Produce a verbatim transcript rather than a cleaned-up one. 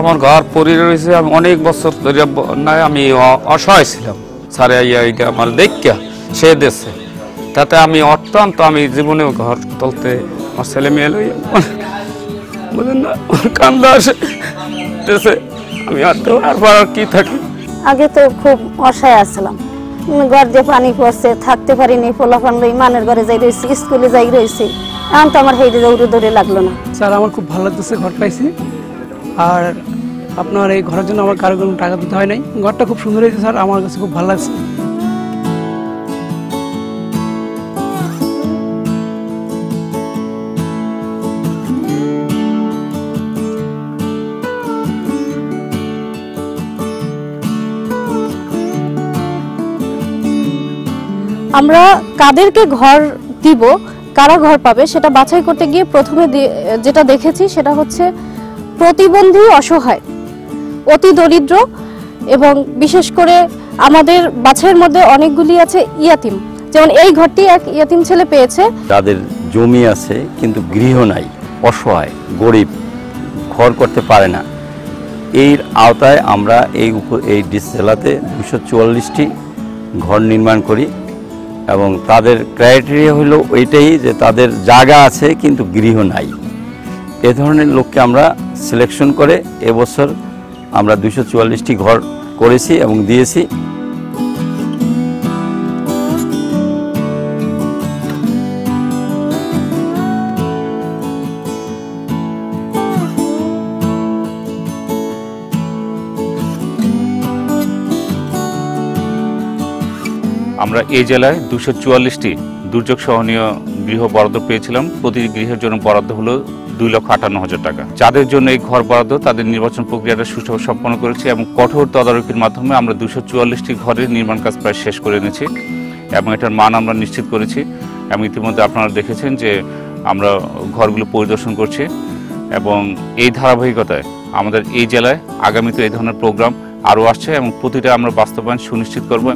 আমার ঘর পড়ে রয়েছে। আমি অনেক বছর ধরে নাই, আমি অসহায় ছিলাম। সারে আইয়া আমার দেখা সে দেশে, তাতে আমি অত্যন্ত আমি জীবনেও ঘর তুলতে আমার ছেলে মেয়ে লই বুঝলেন না, কান্দা আসে দেশে। আমি আর কি থাকি, আগে তো খুব অসহায় আসলাম। ঘর দিয়ে পানি পড়ছে, থাকতে পারিনি। পোলাপান লই মানের ঘরে যাই রয়েছি, স্কুলে যাই রয়েছি। এখন তো আমার হেঁটে দৌড়ে দৌড়ে লাগলো না। স্যার আমার খুব ভালো লাগতেছে, ঘর পাইছি। আর আপনার এই ঘরের জন্য আমার কারো কোনো টাকা দিতে হয় নাই। ঘরটা খুব সুন্দর হয়েছে স্যার, আমার কাছে খুব ভালো লাগছে। আমরা কাদেরকে ঘর দিব, কারা ঘর পাবে সেটা বাছাই করতে গিয়ে প্রথমে যেটা দেখেছি সেটা হচ্ছে প্রতিবন্ধী, অসহায়, অতি দরিদ্র, এবং বিশেষ করে আমাদের বাছাইয়ের মধ্যে অনেকগুলি আছে ইয়াতিম। যেমন এই ঘরটি এক ইয়াতিম ছেলে পেয়েছে, যাদের জমি আছে কিন্তু গৃহ নাই, অসহায়, গরিব, ঘর করতে পারে না। এর আওতায় আমরা এই এই জেলাতে দুশো চুয়াল্লিশটি ঘর নির্মাণ করি, এবং তাদের ক্রাইটেরিয়া হলো এটাই যে তাদের জায়গা আছে কিন্তু গৃহ নাই। এ ধরনের লোককে আমরা সিলেকশন করে এবছর আমরা দুশো চুয়াল্লিশটি ঘর করেছি এবং দিয়েছি। আমরা এই জেলায় দুশো চুয়াল্লিশটি দুর্যোগ সহনীয় গৃহ বরাদ্দ পেয়েছিলাম। প্রতিটি গৃহের জন্য বরাদ্দ হলো দুই লক্ষ আটান্ন হাজার টাকা। যাদের জন্য এই ঘর বরাদ্দ, তাদের নির্বাচন প্রক্রিয়াটা সুষ্ঠুভাবে সম্পন্ন করেছি, এবং কঠোর তদারকির মাধ্যমে আমরা দুশো চুয়াল্লিশটি ঘরের নির্মাণ কাজ প্রায় শেষ করে এনেছি, এবং এটার মান আমরা নিশ্চিত করেছি। এবং ইতিমধ্যে আপনারা দেখেছেন যে আমরা ঘরগুলো পরিদর্শন করছি, এবং এই ধারাবাহিকতায় আমাদের এই জেলায় আগামীতে এই ধরনের প্রোগ্রাম আরও আসছে, এবং প্রতিটা আমরা বাস্তবায়ন সুনিশ্চিত করব।